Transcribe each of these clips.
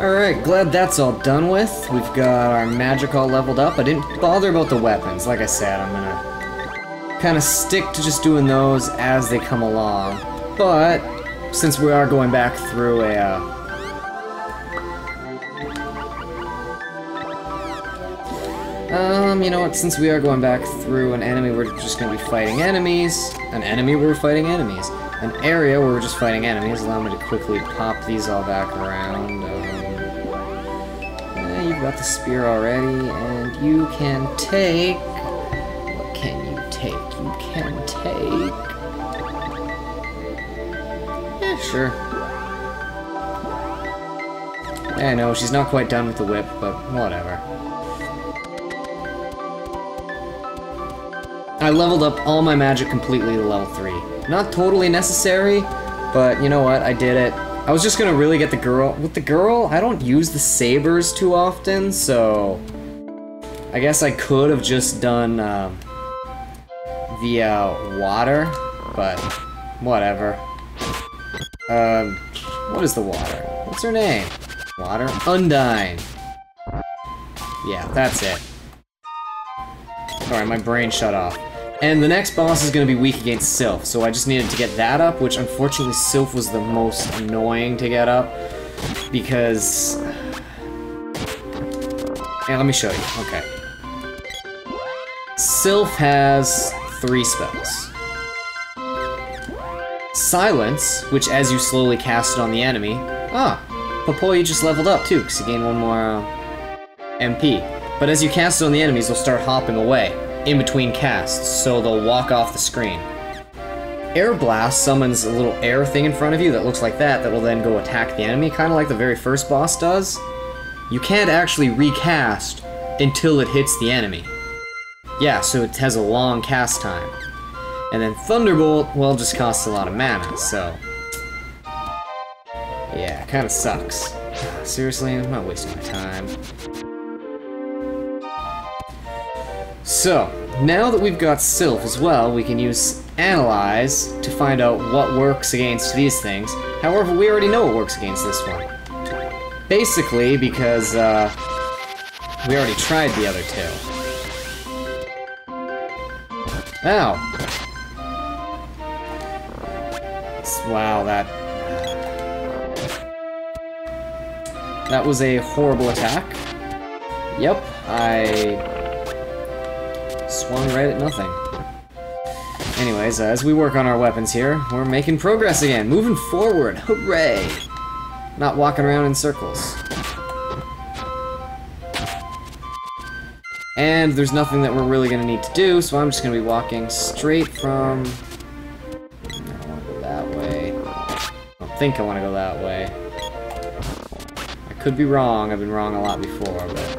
Alright, glad that's all done with. We've got our magic all leveled up. I didn't bother about the weapons. Like I said, I'm gonna kind of stick to just doing those as they come along. But since we are going back through a you know what, since we are going back through an enemy, we're just going to be fighting enemies. An enemy, we're fighting enemies. An area where we're just fighting enemies. Allow me to quickly pop these all back around. You've got the spear already, and you can take... What can you take? You can take... Yeah, sure. Yeah, I know, she's not quite done with the whip, but whatever. I leveled up all my magic completely to level 3. Not totally necessary, but you know what, I did it. I was just gonna really get the girl. With the girl, I don't use the sabers too often, so... I guess I could have just done the water, but whatever. What is the water? What's her name? Water? Undine. Yeah, that's it. Alright, my brain shut off. And the next boss is going to be weak against Sylph, so I just needed to get that up, which unfortunately Sylph was the most annoying to get up, because... Yeah, let me show you. Okay. Sylph has 3 spells. Silence, which as you slowly cast it on the enemy... Ah! Papoya just leveled up too, because he gained 1 more MP. But as you cast it on the enemies, they'll start hopping away in between casts, so they'll walk off the screen. Air Blast summons a little air thing in front of you that looks like that, that will then go attack the enemy, kind of like the very first boss does. You can't actually recast until it hits the enemy. Yeah, so it has a long cast time. And then Thunderbolt, well, just costs a lot of mana, so... Yeah, kind of sucks. Seriously, I'm not wasting my time. So, now that we've got Sylph as well, we can use Analyze to find out what works against these things. However, we already know what works against this one. Basically, because, we already tried the other two. Ow! Wow, that was a horrible attack. Yep, I... swung right at nothing. Anyways, as we work on our weapons here, we're making progress again. Moving forward. Hooray! Not walking around in circles. And there's nothing that we're really going to need to do, so I'm just going to be walking straight from... I don't want to go that way. I don't think I want to go that way. I could be wrong. I've been wrong a lot before, but...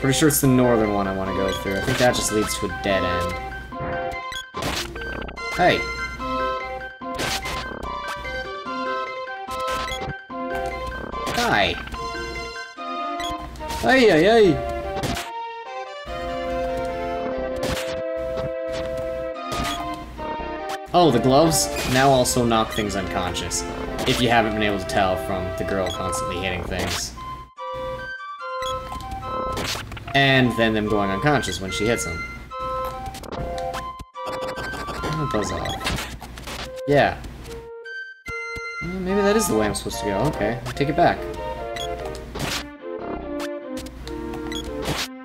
Pretty sure it's the northern one I want to go through. I think that just leads to a dead end. Hey! Hi! Hey, hey, hey! Oh, the gloves now also knock things unconscious, if you haven't been able to tell from the girl constantly hitting things. And then them going unconscious when she hits them. Oh, buzz off. Yeah. Maybe that is the way I'm supposed to go. Okay, I'll take it back.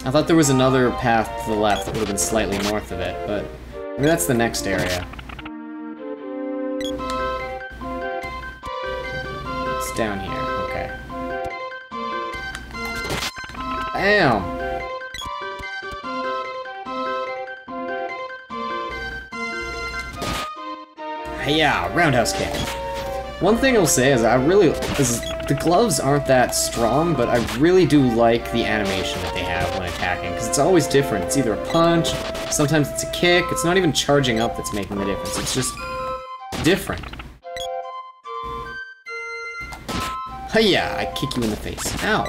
I thought there was another path to the left that would have been slightly north of it, but... Maybe that's the next area. It's down here. Okay. Bam! Yeah, roundhouse kick. One thing I'll say is the gloves aren't that strong, but I really do like the animation that they have when attacking, because it's always different. It's either a punch, sometimes it's a kick, it's not even charging up that's making the difference, it's just different. Hiya, I kick you in the face. Ow.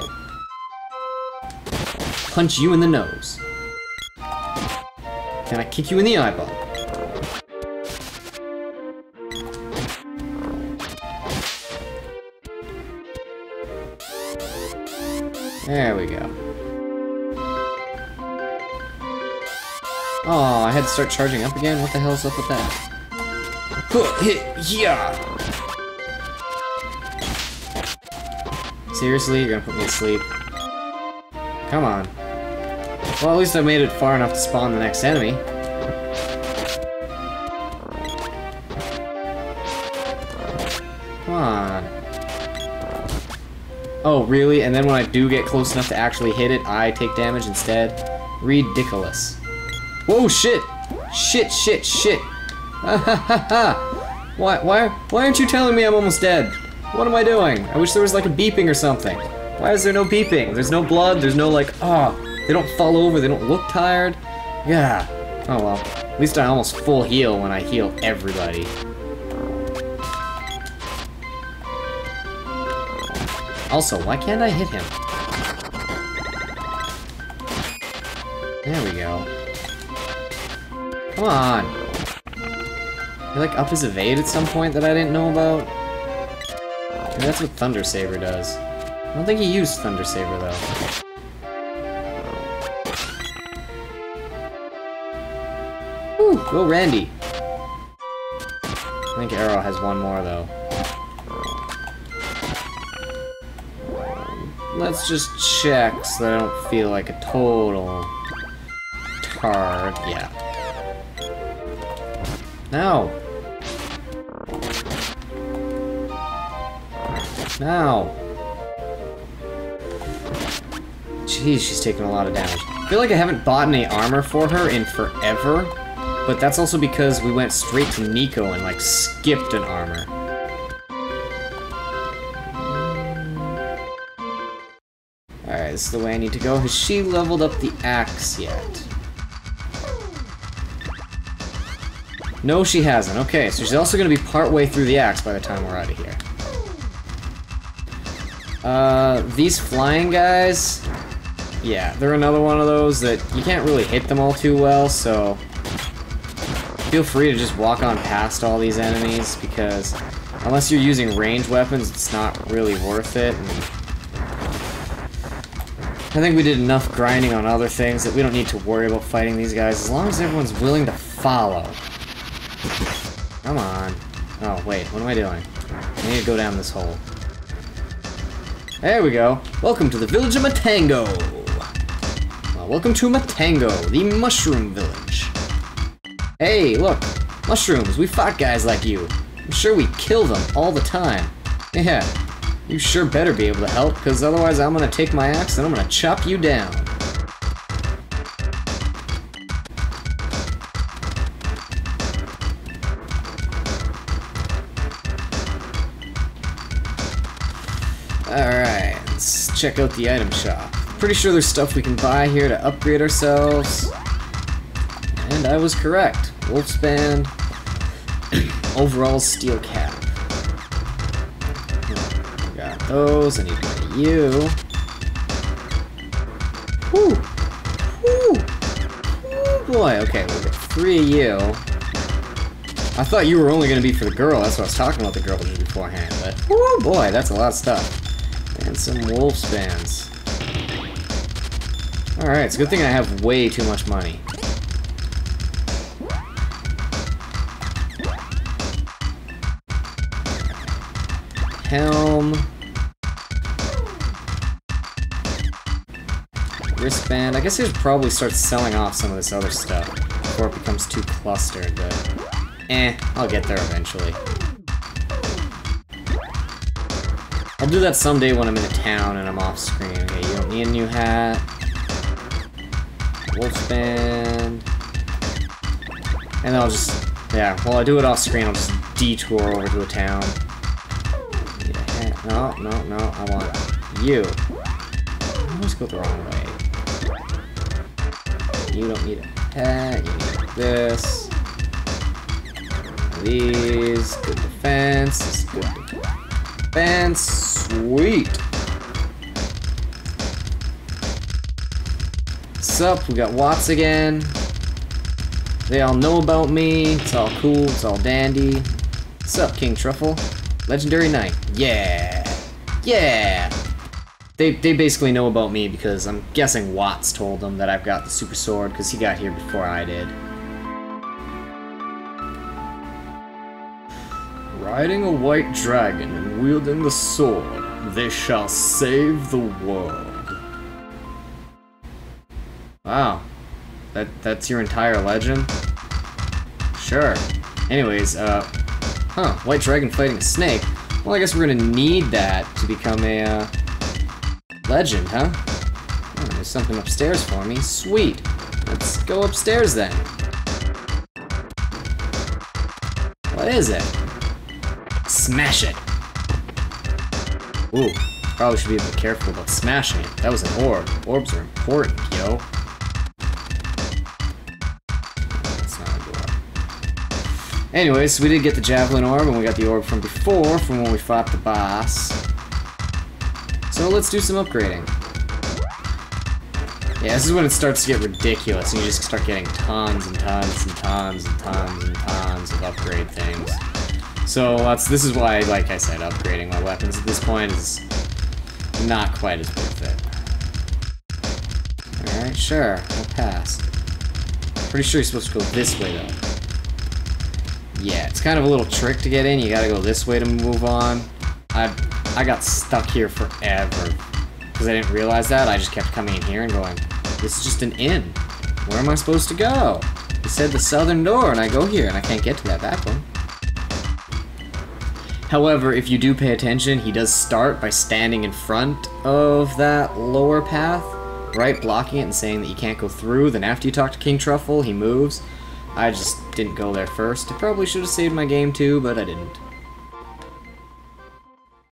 Punch you in the nose. And I kick you in the eyeball. There we go. Oh, I had to start charging up again? What the hell's up with that? Yeah! Seriously? You're gonna put me to sleep? Come on. Well, at least I made it far enough to spawn the next enemy. Come on. Oh, really? And then when I do get close enough to actually hit it, I take damage instead? Ridiculous. Whoa, shit! Shit, shit, shit! Ha ha ha ha! Why aren't you telling me I'm almost dead? What am I doing? I wish there was like a beeping or something. Why is there no beeping? There's no blood, there's no like, ah, oh, they don't fall over, they don't look tired. Yeah. Oh well. At least I almost full heal when I heal everybody. Also, why can't I hit him? There we go. Come on. He like up his evade at some point that I didn't know about. Maybe that's what Thundersaber does. I don't think he used Thundersaber though. Ooh, go Randy. I think Arrow has one more though. Let's just check so that I don't feel like a total tard. Yeah. No. No. Jeez, she's taking a lot of damage. I feel like I haven't bought any armor for her in forever, but that's also because we went straight to Nico and like skipped an armor. This is the way I need to go. Has she leveled up the axe yet? No, she hasn't. Okay, so she's also going to be partway through the axe by the time we're out of here. These flying guys... Yeah, they're another one of those that you can't really hit them all too well, so... Feel free to just walk on past all these enemies, because... Unless you're using range weapons, it's not really worth it. And I think we did enough grinding on other things that we don't need to worry about fighting these guys, as long as everyone's willing to follow. Come on. Oh, wait, what am I doing? I need to go down this hole. There we go. Welcome to the village of Matango! Well, welcome to Matango, the mushroom village. Hey, look! Mushrooms, we fought guys like you. I'm sure we kill them all the time. Yeah. You sure better be able to help, because otherwise I'm going to take my axe and I'm going to chop you down. Alright, let's check out the item shop. Pretty sure there's stuff we can buy here to upgrade ourselves. And I was correct. Wolf's band. Overall steel cap. Those, I need one of you. Woo! Woo! Oh boy, okay, we'll get three of you. I thought you were only gonna be for the girl, that's what I was talking about the girl beforehand, but oh boy, that's a lot of stuff. And some wolf spans. Alright, it's a good thing I have way too much money. Helm. Wristband. I guess I should probably start selling off some of this other stuff before it becomes too clustered, but I'll get there eventually. I'll do that someday when I'm in a town and I'm off screen. Okay, you don't need a new hat. Wolfband. And then I'll just, yeah, while I do it off screen, I'll just detour over to a town. Need a hat. No, I want you. I'll just go the wrong way. You don't need a hat, you need this. These, good defense, this is good defense, sweet! Sup, we got Watts again. They all know about me, it's all cool, it's all dandy. Sup, King Truffle? Legendary Knight, yeah! Yeah! They basically know about me because I'm guessing Watts told them that I've got the super sword because he got here before I did. Riding a white dragon and wielding the sword, they shall save the world. Wow. That's your entire legend? Sure. Anyways, white dragon fighting a snake? Well, I guess we're gonna need that to become a, legend, huh? Oh, there's something upstairs for me. Sweet! Let's go upstairs then. What is it? Smash it! Ooh, probably should be a bit careful about smashing it. That was an orb. Orbs are important, yo. That's not a door. Anyways, we did get the javelin orb, and we got the orb from before, from when we fought the boss. So let's do some upgrading. Yeah, this is when it starts to get ridiculous, and you just start getting tons and tons and tons and tons and tons of upgrade things. So this is why, like I said, upgrading my weapons at this point is not quite as worth it. Alright, sure, I'll pass. Pretty sure you're supposed to go this way, though. Yeah, it's kind of a little trick to get in. You gotta go this way to move on. I got stuck here forever, because I didn't realize that. I just kept coming in here and going, this is just an inn. Where am I supposed to go? It said the southern door, and I go here, and I can't get to that back one. However, if you do pay attention, he does start by standing in front of that lower path, right, blocking it and saying that you can't go through. Then after you talk to King Truffle, he moves. I just didn't go there first. I probably should have saved my game too, but I didn't.